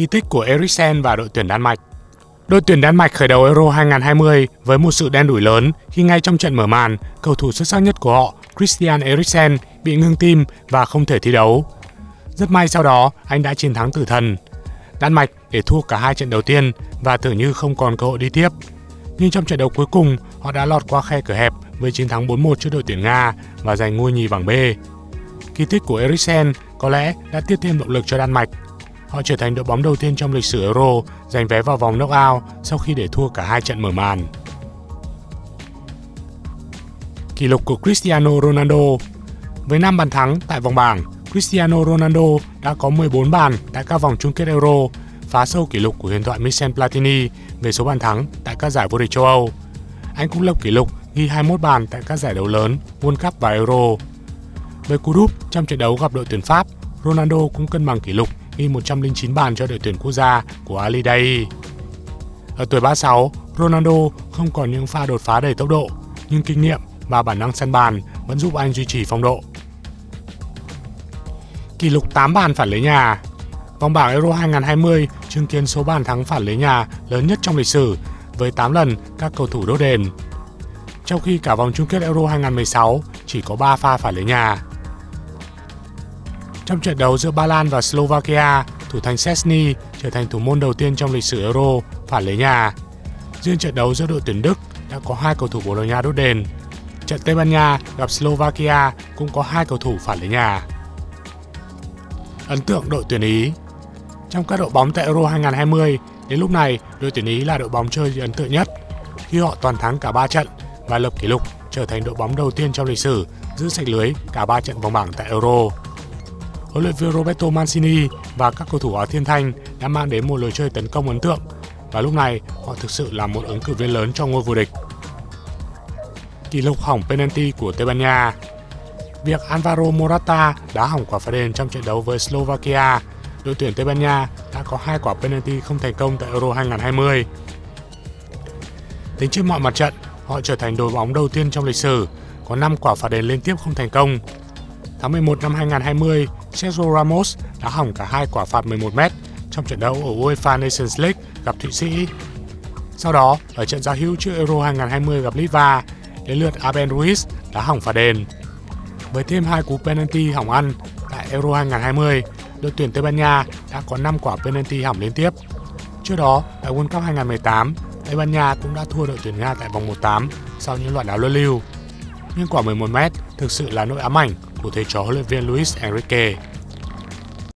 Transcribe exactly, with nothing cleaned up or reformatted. kỳ tích của Eriksen và đội tuyển Đan Mạch. Đội tuyển Đan Mạch khởi đầu Euro hai nghìn không trăm hai mươi với một sự đen đủi lớn khi ngay trong trận mở màn, cầu thủ xuất sắc nhất của họ, Christian Eriksen, bị ngưng tim và không thể thi đấu. Rất may sau đó, anh đã chiến thắng tử thần. Đan Mạch để thua cả hai trận đầu tiên và tưởng như không còn cơ hội đi tiếp. Nhưng trong trận đấu cuối cùng, họ đã lọt qua khe cửa hẹp với chiến thắng bốn một trước đội tuyển Nga và giành ngôi nhì bảng B. Kỳ tích của Eriksen có lẽ đã tiếp thêm động lực cho Đan Mạch. Họ trở thành đội bóng đầu tiên trong lịch sử Euro giành vé vào vòng knockout sau khi để thua cả hai trận mở màn. Kỷ lục của Cristiano Ronaldo. Với năm bàn thắng tại vòng bảng, Cristiano Ronaldo đã có mười bốn bàn tại các vòng chung kết Euro, phá sâu kỷ lục của huyền thoại Michel Platini về số bàn thắng tại các giải vô địch châu Âu. Anh cũng lập kỷ lục ghi hai mươi mốt bàn tại các giải đấu lớn World Cup và Euro. Với cú đúp trong trận đấu gặp đội tuyển Pháp, Ronaldo cũng cân bằng kỷ lục ghi một trăm lẻ chín bàn cho đội tuyển quốc gia của Ali Daei. Ở tuổi ba mươi sáu, Ronaldo không còn những pha đột phá đầy tốc độ, nhưng kinh nghiệm và bản năng săn bàn vẫn giúp anh duy trì phong độ. Kỷ lục tám bàn phản lưới nhà. Vòng bảng Euro hai nghìn không trăm hai mươi chứng kiến số bàn thắng phản lưới nhà lớn nhất trong lịch sử với tám lần các cầu thủ đốt đền. Trong khi cả vòng chung kết Euro hai nghìn không trăm mười sáu chỉ có ba pha phản lưới nhà. Trong trận đấu giữa Ba Lan và Slovakia, thủ thành Szczęsny trở thành thủ môn đầu tiên trong lịch sử Euro phản lưới nhà. Riêng trận đấu giữa đội tuyển Đức đã có hai cầu thủ Bồ Đào Nha đốt đền. Trận Tây Ban Nha gặp Slovakia cũng có hai cầu thủ phản lưới nhà. Ấn tượng đội tuyển Ý. Trong các đội bóng tại Euro hai nghìn không trăm hai mươi, đến lúc này đội tuyển Ý là đội bóng chơi ấn tượng nhất khi họ toàn thắng cả ba trận và lập kỷ lục trở thành đội bóng đầu tiên trong lịch sử giữ sạch lưới cả ba trận vòng bảng tại Euro. Huấn luyện viên Roberto Mancini và các cầu thủ áo thiên thanh đã mang đến một lối chơi tấn công ấn tượng và lúc này họ thực sự là một ứng cử viên lớn cho ngôi vô địch. Kỷ lục hỏng penalty của Tây Ban Nha. Việc Alvaro Morata đá hỏng quả phạt đền trong trận đấu với Slovakia, đội tuyển Tây Ban Nha đã có hai quả penalty không thành công tại Euro hai nghìn không trăm hai mươi. Tính trên mọi mặt trận, họ trở thành đội bóng đầu tiên trong lịch sử có năm quả phạt đền liên tiếp không thành công. Tháng mười một năm hai nghìn không trăm hai mươi, Sergio Ramos đã hỏng cả hai quả phạt mười một mét trong trận đấu ở UEFA Nations League gặp Thụy Sĩ. Sau đó, ở trận giao hữu trước Euro hai nghìn không trăm hai mươi gặp Litva, đến lượt Abel Ruiz đã hỏng phạt đền. Với thêm hai cú penalty hỏng ăn tại Euro hai nghìn không trăm hai mươi, đội tuyển Tây Ban Nha đã có năm quả penalty hỏng liên tiếp. Trước đó, tại World Cup hai nghìn không trăm mười tám, Tây Ban Nha cũng đã thua đội tuyển Nga tại vòng một phần tám sau những loạt đá luân lưu. Nhưng quả mười một mét thực sự là nỗi ám ảnh của thầy trò huấn luyện viên Luis Enrique.